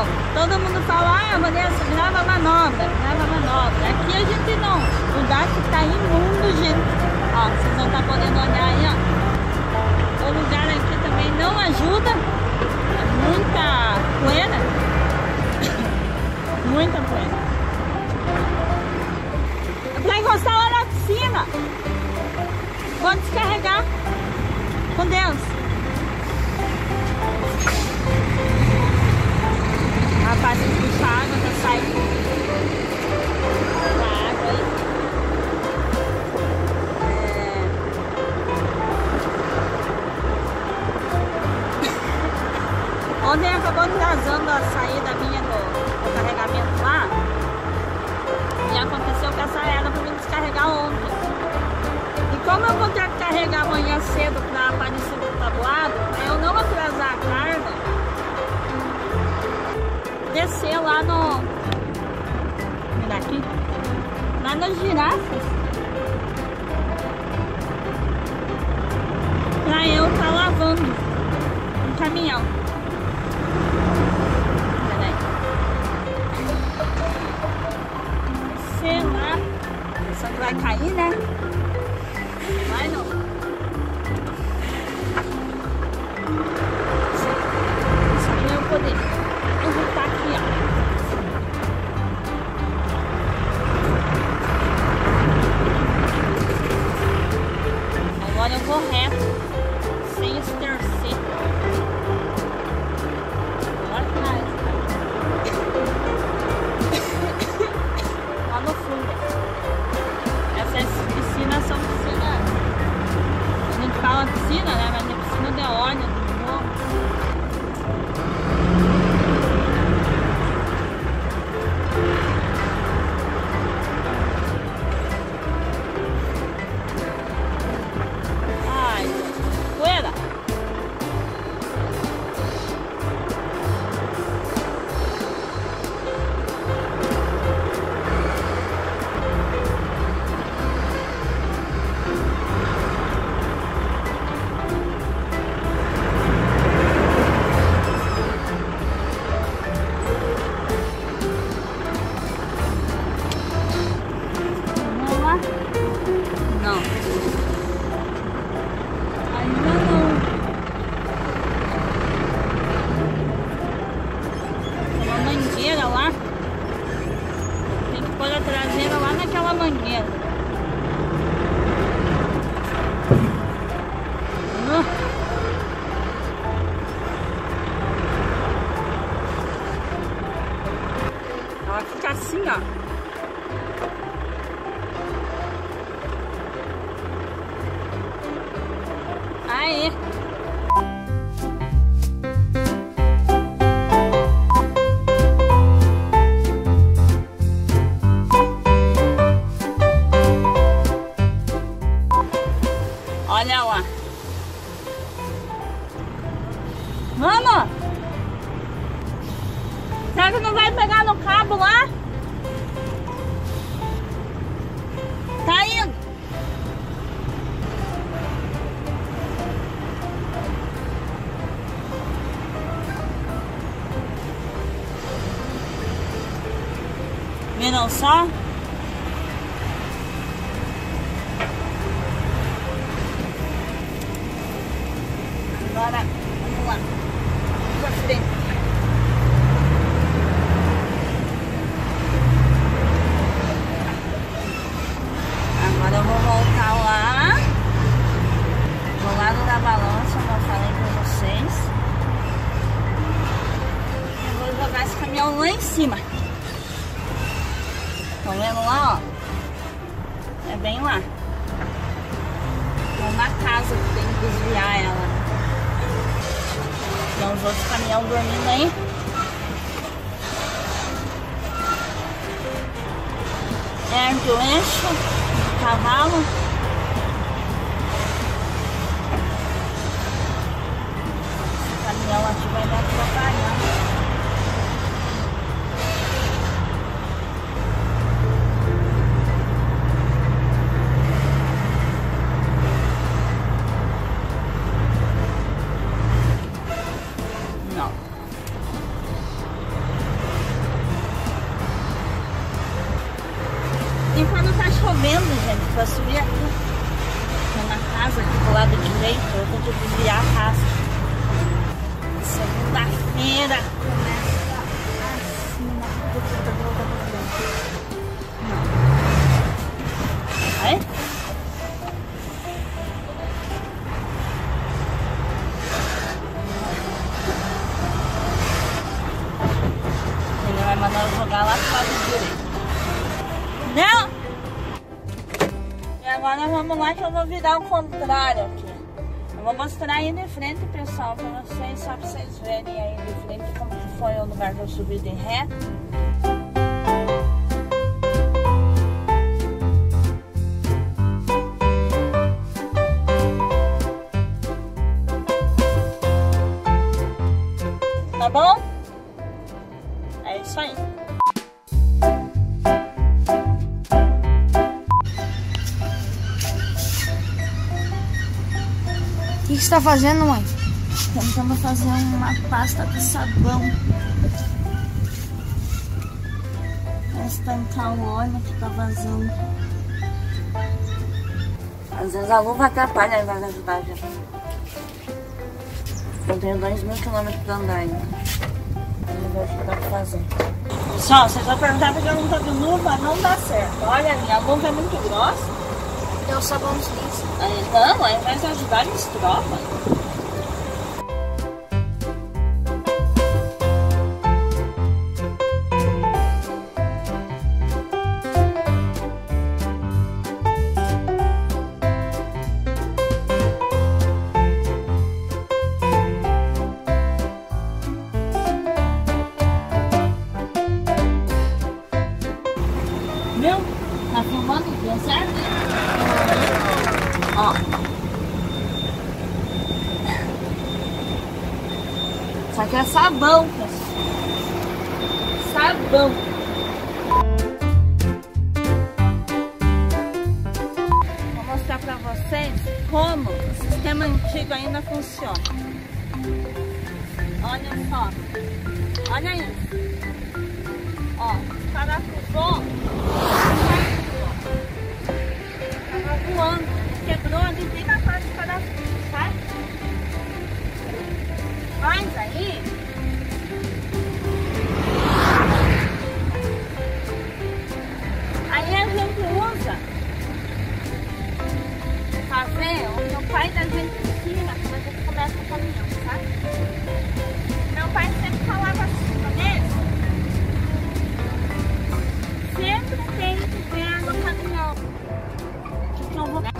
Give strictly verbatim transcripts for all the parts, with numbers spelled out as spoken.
manobra. Todo mundo fala, ah, Vanessa, grava manobra, grava manobra. Aqui a gente não. O gato tá imundo, gente. Ó, vocês vão estar podendo olhar aí, ó. O lugar aqui também não ajuda. É muita poeira. Muita poeira. Pra encostar, olha a piscina. Vou descarregar. Com Deus. A parte de puxar a água tá saindo da água aí. É... Ontem acabou atrasando a saída minha do, do carregamento lá. E aconteceu que essa era pra mim descarregar ontem. E como eu vou ter que carregar amanhã cedo pra aparecer no tabuado, pra eu não atrasar a carga, descer lá no daqui, lá nas girafas, pra eu tá lavando um caminhão. Sei lá, só que vai cair, né? Vai não. Só que eu poder. Eu vou estar aqui, ó. Agora eu vou reto, sem estercer. Agora atrás, lá no fundo. Essas piscinas são piscinas. A gente fala piscina, né? Mas é piscina de óleo, do morro. Olha lá. Vamos! Será que não vai pegar no cabo lá? Tá indo. Viram só? Agora, vamos lá, pra frente. Agora eu vou voltar lá, do lado da balança, como eu falei pra vocês. Eu vou jogar esse caminhão lá em cima. Estão vendo lá, ó? É bem lá. É uma casa que tem que desviar ela. Tem uns outros caminhões dormindo aí. Ergue o eixo do cavalo. Esse caminhão aqui vai me atrapalhar. vendo, gente, pra subir aqui. Tô na casa aqui pro lado direito, eu vou ter que desviar a raça. Segunda-feira começa assim, uma puta volta pra frente. Vai? Ele vai mandar eu jogar lá pro lado direito. Não! E agora vamos lá que eu vou virar o contrário aqui. Eu vou mostrar aí de frente, pessoal, pra vocês, só pra vocês verem aí de frente como que foi o lugar que eu subi de reto. Tá bom? É isso aí. O que você está fazendo, mãe? Tentando fazer uma pasta de sabão. Para estancar o óleo que está vazando. Às vezes a luva atrapalha e vai ajudar, gente. Eu tenho dois mil quilômetros para andar ainda. Eu vou ajudar a fazer. Pessoal, vocês vão perguntar porque eu não estou de luva, não dá certo. Olha ali, a luva é muito grossa. Deu sabão de lixo. Não, ao invés de ajudar, eles trocam. Viu? Tá filmando? Deu certo? Ó. Isso aqui é sabão, pessoal. Sabão. Vou mostrar pra vocês como o sistema antigo ainda funciona. Olha só. Olha isso. Ó, parafusou. Tava voando. Quebrou ali bem na parte de parafuso, sabe? Mas aí... Aí a gente usa... Pra ver o meu pai da gente ensina quando a gente começa o caminhão, sabe? Meu pai sempre falava assim, né? Sempre tem que ver no caminhão. O que eu vou...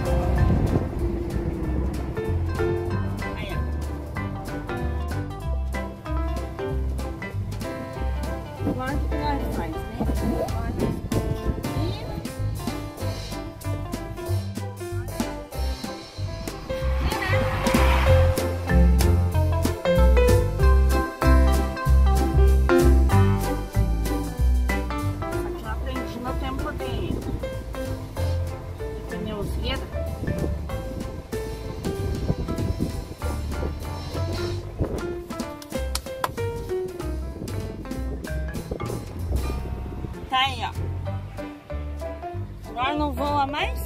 Agora não voa mais,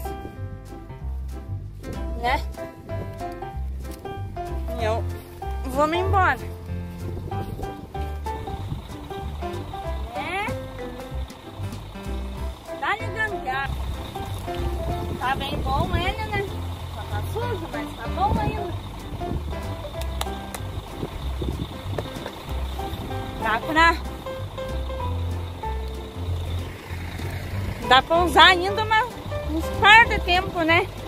né? E eu vou me embora, né? Tá ligando já. Tá bem bom ele, né? Só tá sujo, mas tá bom ainda. Dá pra... Dá pra usar ainda, mas uns par de tempo, né?